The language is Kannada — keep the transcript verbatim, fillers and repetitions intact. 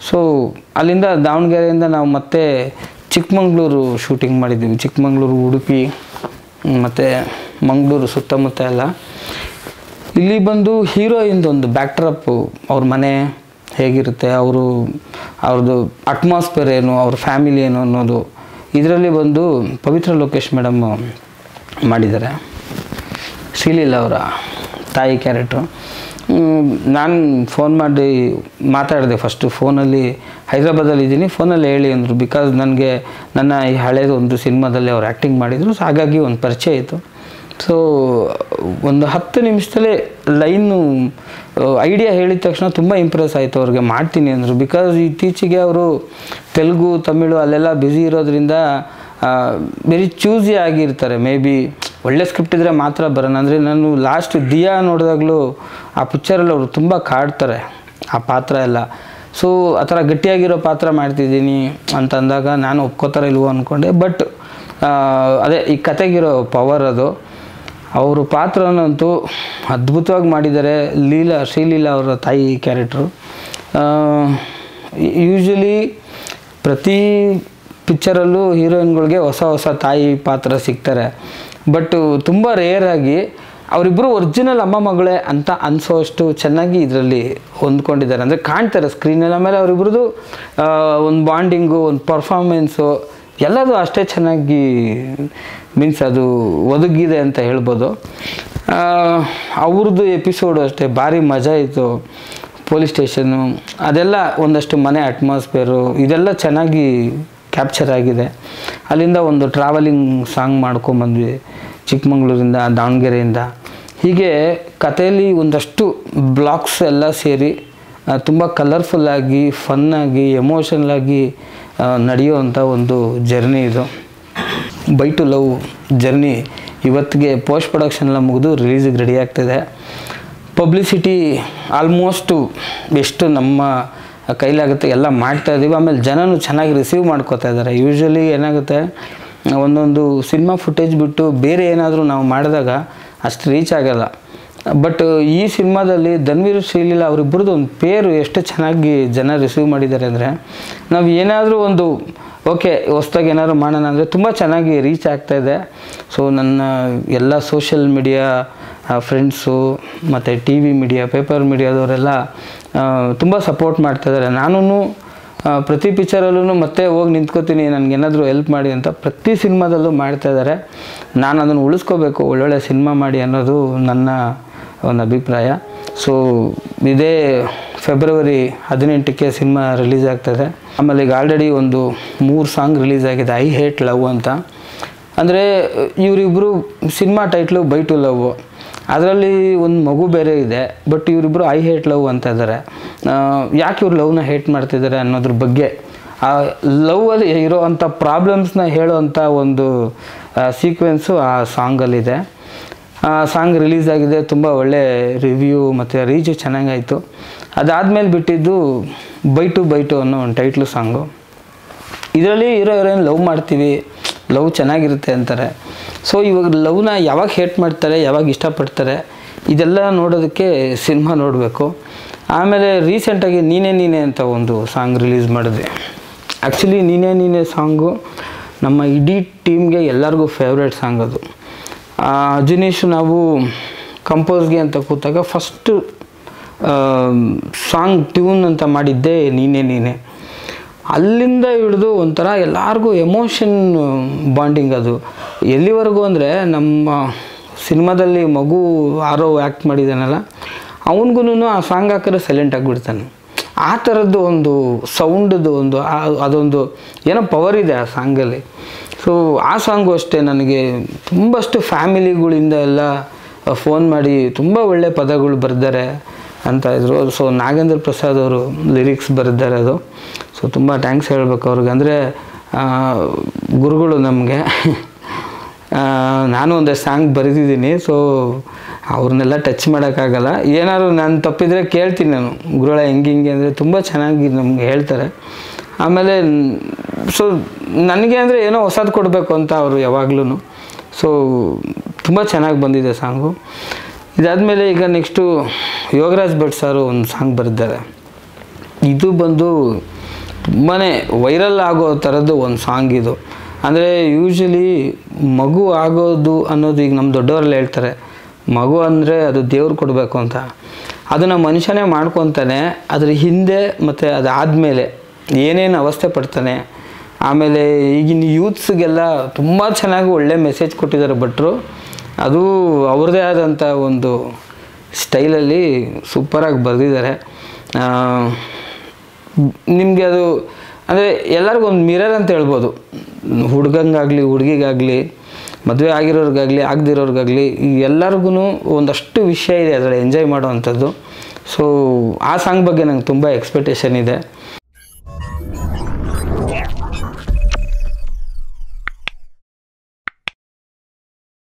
So, alinda Davangere inda navu matte Chikmagalur shooting madidimi. Chikmagalur, Udupi, matte Mangaluru suttamatta ella. Illi bandu hero inda ondu backdrop avara mane hegirutte, avaru avardu atmosphere enu, avara family enu annodu idralli bandu Pavitra Lokesh madam madidare. Shri Leela avara tayi character. Nan phone made matarde first phone alli Hyderabad alli idini phone alli heli andru because nanage nanna ee haledu ondu cinema dalli avaru acting madidru so hagagi ondu parche aitu so ondu ten nimishdalle line idea heliದ takshana tumba impress aitu avrige ಮಾಡ್ತೀನಿ andru because ಇತ್ತೀಚಿಗೆ ಅವರು ತೆಲುಗು ತಮಿಳು ಅಲ್ಲೆಲ್ಲ busy ಇರೋದ್ರಿಂದ very choosy ಆಗಿರ್ತಾರೆ maybe ಒಳ್ಳೆ ಸ್ಕ್ರಿಪ್ಟ್ ಇದ್ರೆ ಮಾತ್ರ ಬರನ ಅಂದ್ರೆ ನಾನು ಲಾಸ್ಟ್ ದಿಯಾ ನೋಡಿದಾಗಲೂ ಆ ಪಿಕ್ಚರ್ ಅಲ್ಲಿ ಅವರು ತುಂಬಾ ಕಾಡ್ತಾರೆ ಆ ಪಾತ್ರ ಎಲ್ಲ ಸೋ ಅದರ ಗಟ್ಟಿಯಾಗಿರೋ ಪಾತ್ರ ಮಾಡ್ತಿದೀನಿ ಅಂತ ಅಂದಾಗ ನಾನು ಒಪ್ಕೋತರ ಇಲ್ವೋ ಅನ್ಕೊಂಡೆ ಬಟ್ ಅದೇ ಈ ಕಥೆಗಿರೋ ಪವರ್ ಅದು ಅವರ ಪಾತ್ರನಂತೂ ಅದ್ಭುತವಾಗಿ ಮಾಡಿದ್ದಾರೆ ಲೀಲಾ ಶ್ರೀ ಲೀಲಾ ಅವರ ತಾಯಿ ಕ್ಯಾರೆಕ್ಟರ್ ಯೂಶುವಲಿ ಪ್ರತಿ ಪಿಕ್ಚರ್ ಅಲ್ಲೂ ಹೀರೋಯಿನ್ ಗಳಿಗೆ ಹೊಸ ಹೊಸ ತಾಯಿ ಪಾತ್ರ ಸಿಗ್ತಾರೆ But ತುಂಬಾ ರೇರ್ ಆಗಿ ಅವರಿಬ್ಬರು ಒರಿಜಿನಲ್ ಅಮ್ಮ ಮಗಳೇ ಅಂತ ಅನ್ಸೋಷ್ಟು ಚೆನ್ನಾಗಿ ಇದರಲ್ಲಿ ಹೊಂದಿಕೊಂಡಿದ್ದಾರೆ ಅಂದ್ರೆ ಕಾಣ್ತಾರೆ ಸ್ಕ್ರೀನ್ ನ ಮೇಲೆ ಅವರಿಬ್ಬರದು ಒಂದು ಬಾಂಡಿಂಗ್ ಒಂದು ಪರ್ಫಾರ್ಮೆನ್ಸ್ ಎಲ್ಲದೂ ಅಷ್ಟೇ ಚೆನ್ನಾಗಿ ಮೀನ್ಸ್ ಅದು ಒದಗಿದೆ ಅಂತ ಹೇಳಬಹುದು ಅವರದು ಎಪಿಸೋಡ್ ಅಷ್ಟೇ ಬಾರಿ ಮಜಾ ಇತ್ತು ಪೊಲೀಸ್ ಸ್ಟೇಷನ್ ಅದೆಲ್ಲ ಒಂದಷ್ಟು ಮನೆ ಅಟ್ಮಾಸ್ಫಿಯರ್ ಇದೆಲ್ಲ ಚೆನ್ನಾಗಿ ಕ್ಯಾಪ್ಚರ್ ಆಗಿದೆ ಅಲ್ಲಿಂದ ಒಂದು ಟ್ರಾವೆಲಿಂಗ್ ಸಾಂಗ್ ಮಾಡ್ಕೊಂಡು ಬಂದ್ವಿ ಚಿಕ್ಕಮಗಳೂರಿಂದ ದಾವಣಗೆರೆಯಿಂದ ಹೀಗೆ ಕಥೆಯಲ್ಲಿ ಒಂದಷ್ಟು ಬ್ಲಾಕ್ಸ್ ಎಲ್ಲ ಸೇರಿ ತುಂಬಾ ಕಲರ್ಫುಲ್ ಆಗಿ ಫನ್ ಆಗಿ ಎಮೋಷನಲ್ ಆಗಿ ನಡೆಯುವಂತ ಒಂದು ಜರ್ನಿ ಇದು ಬೈ ಟು ಲವ್ ಜರ್ನಿ ಇವತ್ತಿಗೆ ಪೋಸ್ಟ್ ಪ್ರೊಡಕ್ಷನ್ ಎಲ್ಲ ಮುಗಿದು ರಿಲೀಸ್ ಗೆ ರೆಡಿ ಆಗ್ತಿದೆ ಪಬ್ಲಿಸಿಟಿ ಆಲ್ಮೋಸ್ಟ್ ಎಷ್ಟು ನಮ್ಮ ಕೈಲಾಗುತ್ತೆ ಎಲ್ಲ ಮಾಡ್ತಾ ಇದೀವಿ ಆಮೇಲೆ ಜನನು ಚೆನ್ನಾಗಿ ರಿಸೀವ್ ಮಾಡ್ಕೊತಾ ಇದ್ದಾರೆ ಯೂಶುವಲಿ ಏನಾಗುತ್ತೆ ಒಂದೊಂದು ಸಿನಿಮಾ ಫುಟೇಜ್ ಬಿಟ್ಟು ಬೇರೆ ಏನಾದರೂ ನಾವು ಮಾಡಿದಾಗ ಅಷ್ಟು ರೀಚ್ ಆಗಲ್ಲ ಬಟ್ ಈ ಸಿನಿಮಾದಲ್ಲಿ ಧನ್ವೀರ್ ಶ್ರೀ ಲೀಲಾ ಅವರಿಬ್ಬರದು ಒಂದು ಪೇರು ಎಷ್ಟು ಚೆನ್ನಾಗಿ ಜನ ರಿಸೀವ್ ಮಾಡಿದ್ದಾರೆ ಅಂದ್ರೆ ನಾವು ಏನಾದರೂ ಒಂದು ಓಕೆ ಹೊಸದಾಗಿ ಏನಾದರೂ ಮಾಡೋಣ ಅಂದ್ರೆ ತುಂಬಾ ಚೆನ್ನಾಗಿ ರೀಚ್ ಆಗ್ತಾ ಇದೆ ಸೋ ನನ್ನ ಎಲ್ಲ ಸೋಶಿಯಲ್ ಮೀಡಿಯಾ ಫ್ರೆಂಡ್ಸ್ ಮತ್ತೆ ಟಿವಿ ಮೀಡಿಯಾ ಪೇಪರ್ ಮೀಡಿಯಾದವರೆಲ್ಲ ತುಂಬಾ ಸಪೋರ್ಟ್ ಮಾಡ್ತಾ ಇದ್ದಾರೆ ನಾನೂನು ಪ್ರತಿ ಪಿಕ್ಚರ್ ಅಲ್ಲೂ ಮತ್ತೆ ಹೋಗಿ ನಿಂತ್ಕೋತೀನಿ ನನಗೆ ಏನಾದರೂ ಹೆಲ್ಪ್ ಮಾಡಿ ಅಂತ ಪ್ರತಿ ಸಿನಿಮಾದಲ್ಲೂ ಮಾಡ್ತಾ ಇದ್ದಾರೆ ನಾನು ಅದನ್ನ ಉಳಿಸ್ಕೋಬೇಕು ಒಳ್ಳೊಳ್ಳೆ ಸಿನಿಮಾ ಮಾಡಿ ಅನ್ನೋದು ನನ್ನ ಒಂದು ಅಭಿಪ್ರಾಯ ಸೋ ಇದೇ ಫೆಬ್ರವರಿ ಹದಿನೆಂಟು ಕ್ಕೆ ಸಿನಿಮಾ ರಿಲೀಸ್ ಆಗ್ತಿದೆ ಆಮೇಲೆ ಈಗ ಆಲ್ರೆಡಿ ಒಂದು ಮೂರು ಸಾಂಗ್ ರಿಲೀಸ್ ಆಗಿದೆ ಐ ಹೇಟ್ ಲವ್ ಅಂತ ಅಂದ್ರೆ ಇವರಿಬ್ಬರು cinema title by two love ಅದರಲ್ಲಿ ಒಂದು ಮಗು ಬೇರೆ ಇದೆ ಬಟ್ ಇವರಿಬ್ಬರು ಐ ಹೇಟ್ ಲವ್ ಅಂತ ಇದ್ದಾರೆ ಯಾಕೆ ಇವರು ಲವ್ ನ ಹೇಟ್ ಮಾಡ್ತಿದ್ದಾರೆ ಅನ್ನೋದ್ರ ಬಗ್ಗೆ ಆ ಲವ್ ಅಲ್ಲಿ ಇರುವಂತ ಪ್ರಾಬ್ಲಮ್ಸ್ ನ ಹೇಳುವಂತ ಒಂದು ಸೀಕ್ವೆನ್ಸ್ ಆ ಸಾಂಗ್ ಅಲ್ಲಿ ಇದೆ ಆ ಸಾಂಗ್ ರಿಲೀಸ್ ಆಗಿದೆ ತುಂಬಾ ಒಳ್ಳೆ ರಿವ್ಯೂ ಮತ್ತೆ ರೀಚ್ ಚೆನ್ನಾಗಿ ಆಯ್ತು ಅದಾದ ಮೇಲೆ ಬಿಟ್ಟಿದ್ದು ಬೈ ಟು ಬೈ ಟು ಅನ್ನೋ ಒಂದು ಟೈಟಲ್ ಸಾಂಗ್ ಇದರಲ್ಲಿ ಹೀರೋ ಹೀರೋಯಿನ್ ಲವ್ ಮಾಡ್ತೀವಿ ಲವ್ ಚೆನ್ನಾಗಿರುತ್ತೆ ಅಂತಾರೆ ಸೋ ಇವಾಗ ಲವ್ ನ ಯಾವಾಗ ಹೇಟ್ ಮಾಡ್ತಾರೆ ಯಾವಾಗ ಇಷ್ಟ ಪಡ್ತಾರೆ ಇದೆಲ್ಲ ನೋಡೋದಕ್ಕೆ ಸಿನಿಮಾ ನೋಡಬೇಕು ಆಮೇಲೆ ರೀಸೆಂಟ್ ಆಗಿ ನೀನೇ ನೀನೇ ಅಂತ ಒಂದು ಸಾಂಗ್ ರಿಲೀಸ್ ಮಾಡಿದ್ವಿ ಆಕ್ಚುಲಿ ನೀನೇ ನೀನೇ ಸಾಂಗ್ ನಮ್ಮ ಇಡಿ ಟೀಮ್ ಗೆ ಎಲ್ಲರಿಗೂ ಫೇವರೇಟ್ ಸಾಂಗ್ ಅದು ಅಜಿನೇಶ್ ನಾವು ಕಂಪೋಸ್ ಗೆ ಅಂತ ಕೂತಾಗ ಫಸ್ಟ್ ಸಾಂಗ್ ಟ್ಯೂನ್ ಅಂತ ಮಾಡಿದ್ದೆ ನೀನೇ ನೀನೇ ಅಲ್ಲಿಂದ ಹಿಡಿದು ಒಂತರ ಎಲ್ಲರಿಗೂ ಎಮೋಷನ್ ಬಾಂಡಿಂಗ್ ಅದು ಎಲ್ಲಿವರೆಗೂ ಅಂದ್ರೆ ನಮ್ಮ ಸಿನಿಮಾದಲ್ಲಿ ಮಗು ಆರೋ ಆಕ್ಟ್ ಮಾಡಿದಾನಲ್ಲ ಅವನಿಗೂ ಆ ಸಾಂಗ್ ಹಾಕಿದ್ರೆ ಸೈಲೆಂಟ್ ಆಗಿಬಿಡ್ತಾನೆ ಆ ತರದ್ದು ಒಂದು ಸೌಂಡ್ದು ಒಂದು ಅದೊಂದು ಏನೋ ಪವರ್ ಇದೆ ಆ ಸಾಂಗಲ್ಲಿ ಸೊ ಆ ಸಾಂಗು ಅಷ್ಟೇ ನನಗೆ ತುಂಬಷ್ಟು ಫ್ಯಾಮಿಲಿಗಳಿಂದ ಎಲ್ಲ ಫೋನ್ ಮಾಡಿ ತುಂಬ ಒಳ್ಳೆ ಪದಗಳು ಬರ್ತಾರೆ ಅಂತ ಇದ್ರು ಸೊ ನಾಗೇಂದ್ರ ಪ್ರಸಾದ್ ಅವರು ಲಿರಿಕ್ಸ್ ಬರೆದಿದ್ದಾರೆ ಅದು ಸೊ ತುಂಬಾ ಥ್ಯಾಂಕ್ಸ್ ಹೇಳಬೇಕು ಅವರಿಗೆ ಅಂದ್ರೆ ಗುರುಗಳು ನಮಗೆ ನಾನು ಒಂದು ಸಾಂಗ್ ಬರೆದಿದ್ದೀನಿ ಸೊ ಅವರನ್ನೆಲ್ಲ ಟಚ್ ಮಾಡೋಕ್ಕಾಗಲ್ಲ ಏನಾದರೂ ನಾನು ತಪ್ಪಿದ್ರೆ ಕೇಳ್ತೀನಿ ನಾನು ಗುರುಗಳ ಹೆಂಗೆ ಹಿಂಗೆ ಅಂದರೆ ತುಂಬ ಚೆನ್ನಾಗಿ ನಮಗೆ ಹೇಳ್ತಾರೆ ಆಮೇಲೆ ಸೊ ನನಗೆ ಅಂದರೆ ಏನೋ ಹೊಸದು ಕೊಡಬೇಕು ಅಂತ ಅವರು ಯಾವಾಗಲೂ ಸೊ ತುಂಬ ಚೆನ್ನಾಗಿ ಬಂದಿದೆ ಸಾಂಗು ಇದಾದಮೇಲೆ ಈಗ ನೆಕ್ಸ್ಟು ಯೋಗರಾಜ್ ಭಟ್ ಸಾರು ಒಂದು ಸಾಂಗ್ ಬರೆದಿದ್ದಾರೆ ಇದು ಬಂದು ಮನೆ ವೈರಲ್ ಆಗೋ ತರದ್ದು ಒಂದು ಸಾಂಗ್ ಇದು. ಅಂದರೆ ಯೂಶಲಿ ಮಗು ಆಗೋದು ಅನ್ನೋದು ಈಗ ನಮ್ಮ ದೊಡ್ಡವರಲ್ಲಿ ಹೇಳ್ತಾರೆ, ಮಗು ಅಂದರೆ ಅದು ದೇವ್ರು ಕೊಡಬೇಕು ಅಂತ. ಅದನ್ನು ಮನುಷ್ಯನೇ ಮಾಡ್ಕೊತಾನೆ, ಅದ್ರ ಹಿಂದೆ ಮತ್ತು ಅದಾದಮೇಲೆ ಏನೇನು ಅವಸ್ಥೆ ಪಡ್ತಾನೆ. ಆಮೇಲೆ ಈಗಿನ ಯೂತ್ಸ್ಗೆಲ್ಲ ತುಂಬ ಚೆನ್ನಾಗಿ ಒಳ್ಳೆ ಮೆಸೇಜ್ ಕೊಟ್ಟಿದ್ದಾರೆ ಭಟ್ರು. ಅದು ಅವ್ರದ್ದೇ ಆದಂಥ ಒಂದು ಸ್ಟೈಲಲ್ಲಿ ಸೂಪರಾಗಿ ಬರೆದಿದ್ದಾರೆ. ನಿಮಗೆ ಅದು ಅಂದರೆ ಎಲ್ಲರಿಗೂ ಒಂದು ಮಿರರ್ ಅಂತ ಹೇಳ್ಬೋದು. ಹುಡುಗಂಗಾಗಲಿ, ಹುಡುಗಿಗಾಗಲಿ, ಮದುವೆ ಆಗಿರೋರಿಗಾಗಲಿ, ಆಗದಿರೋರಿಗಾಗಲಿ, ಎಲ್ಲರಿಗೂ ಒಂದಷ್ಟು ವಿಷಯ ಇದೆ ಅದರಲ್ಲಿ ಎಂಜಾಯ್ ಮಾಡೋವಂಥದ್ದು. ಸೊ ಆ ಸಾಂಗ್ ಬಗ್ಗೆ ನಂಗೆ ತುಂಬ ಎಕ್ಸ್ಪೆಕ್ಟೇಷನ್ ಇದೆ.